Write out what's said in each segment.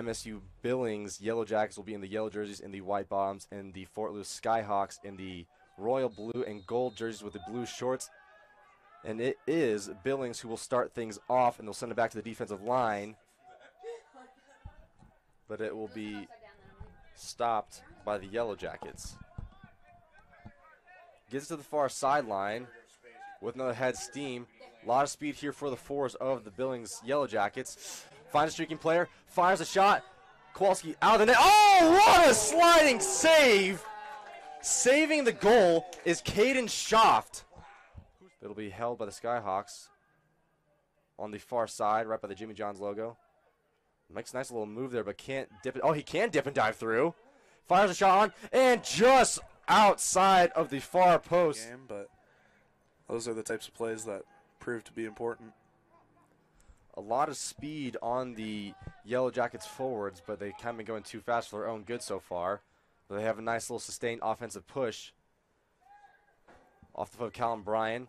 MSU Billings Yellow Jackets will be in the yellow jerseys and the white bottoms, and the Fort Lewis Skyhawks in the royal blue and gold jerseys with the blue shorts. And it is Billings who will start things off, and they'll send it back to the defensive line. But it will be stopped by the Yellow Jackets. Gets to the far sideline with another head steam. A lot of speed here for the fours of the Billings Yellow Jackets. Finds a streaking player, fires a shot. Kowalski out of the net. Oh, what a sliding save! Saving the goal is Caden Schaft. It'll be held by the Skyhawks on the far side, right by the Jimmy John's logo. Makes a nice little move there, but can't dip it. Oh, he can dip and dive through. Fires a shot on, and just outside of the far post. Game, but those are the types of plays that prove to be important. A lot of speed on the Yellow Jackets forwards, but they kind of been going too fast for their own good so far. But they have a nice little sustained offensive push. Off the foot of Callum Bryan.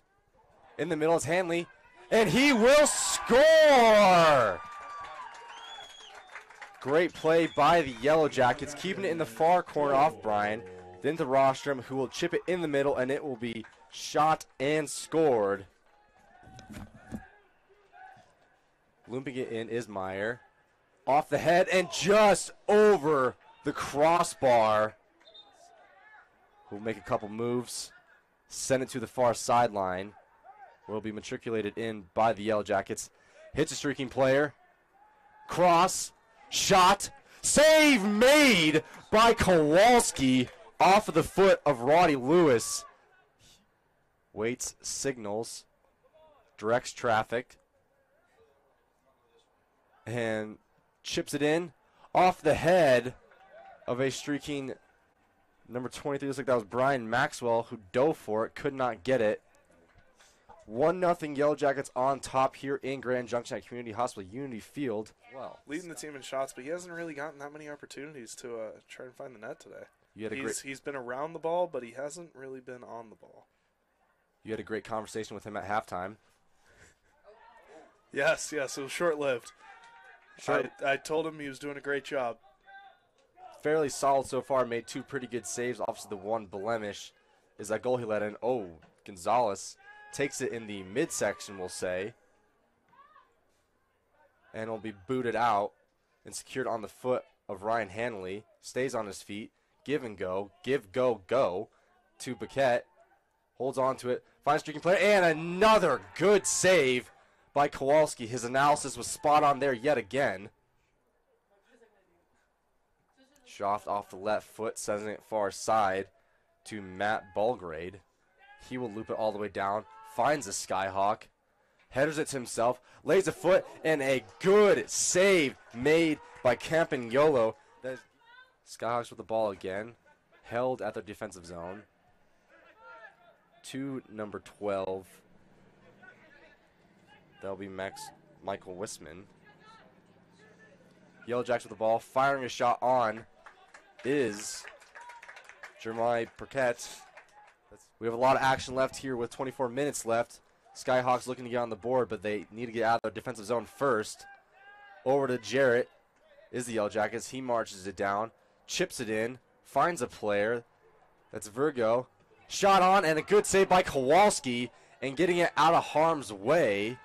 In the middle is Hanley, and he will score! Great play by the Yellow Jackets, keeping it in the far corner off Bryan, then to Rostrom, who will chip it in the middle, and it will be shot and scored. Looping it in is Meyer. Off the head and just over the crossbar. Who'll make a couple moves, send it to the far sideline. Will be matriculated in by the Yellow Jackets. Hits a streaking player. Cross. Shot. Save made by Kowalski off of the foot of Roddy Lewis. Waits, signals, directs traffic, and chips it in off the head of a streaking number 23. Looks like that was Brian Maxwell who dove for it, could not get it. 1-0 Yellow Jackets on top here in Grand Junction at Community Hospital Unity Field. Well, leading the team in shots, but he hasn't really gotten that many opportunities to try and find the net today. He's been around the ball, but he hasn't really been on the ball. You had a great conversation with him at halftime. Yes, it was short-lived. I told him he was doing a great job. Fairly solid so far, made two pretty good saves. Obviously, the one blemish is that goal he let in. Oh, Gonzalez takes it in the midsection, we'll say, and will be booted out and secured on the foot of Ryan Hanley. Stays on his feet, give and go, give, go, go to Paquette. Holds on to it, finds a streaking player, and another good save by Kowalski. His analysis was spot on there yet again. Schaft off the left foot, sending it far side to Matt Bulgrade. He will loop it all the way down. Finds a Skyhawk, headers it to himself, lays a foot, and a good save made by Campagnolo. Skyhawks with the ball again, held at their defensive zone. To number 12. That'll be Michael Wisman. Yellow Jacks with the ball, firing a shot on is Jeremiah Perquet. We have a lot of action left here with 24 minutes left. Skyhawks looking to get on the board, but they need to get out of their defensive zone first. Over to Jarrett is the Yellow Jackets. He marches it down, chips it in, finds a player. That's Virgo. Shot on, and a good save by Kowalski, and getting it out of harm's way.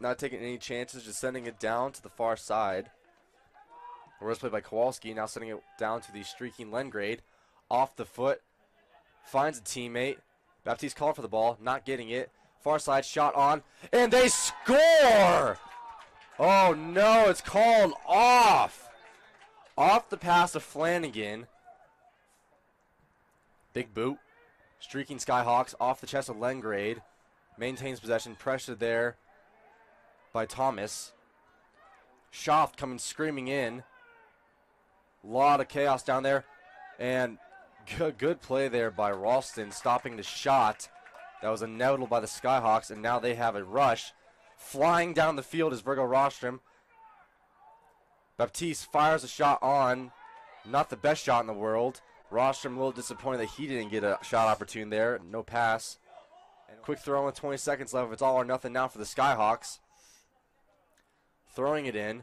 Not taking any chances, just sending it down to the far side. Reverse play by Kowalski, now sending it down to the streaking Lengrade. Off the foot. Finds a teammate. Baptiste calling for the ball, not getting it. Far side, shot on, and they score! Oh no, it's called off! Off the pass of Flanagan. Big boot. Streaking Skyhawks off the chest of Lengrade. Maintains possession, pressure there by Thomas. Schaft coming screaming in. A lot of chaos down there, and good play there by Ralston, stopping the shot that was inevitable by the Skyhawks, and now they have a rush. Flying down the field is Virgo Rostrom. Baptiste fires a shot on. Not the best shot in the world. Rostrom a little disappointed that he didn't get a shot opportunity there. No pass. And quick throw with 20 seconds left. It's all or nothing now for the Skyhawks. Throwing it in.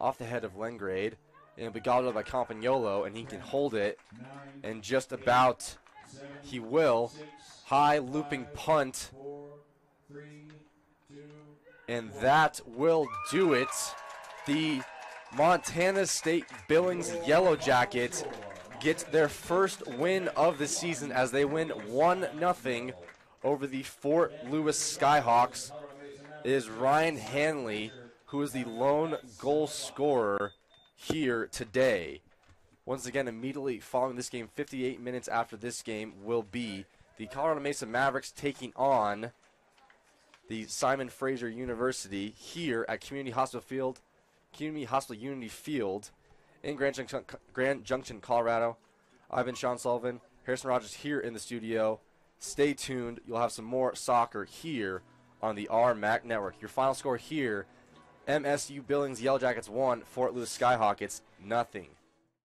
off the head of Lengrade, and it'll be gobbled up by Campagnolo, and he can hold it, and just about he will. High looping punt, and that will do it. The Montana State Billings Yellow Jackets get their first win of the season as they win 1-0 over the Fort Lewis Skyhawks. It is Ryan Hanley who is the lone goal scorer here today. Once again, immediately following this game, 58 minutes after this game, will be the Colorado Mesa Mavericks taking on the Simon Fraser University here at Community Hospital Unity Field in Grand Junction, Colorado. I've been Sean Sullivan, Harrison Rogers here in the studio. Stay tuned. You'll have some more soccer here on the RMAC Network. Your final score here, MSU Billings Yellow Jackets 1, Fort Lewis Skyhawks 0.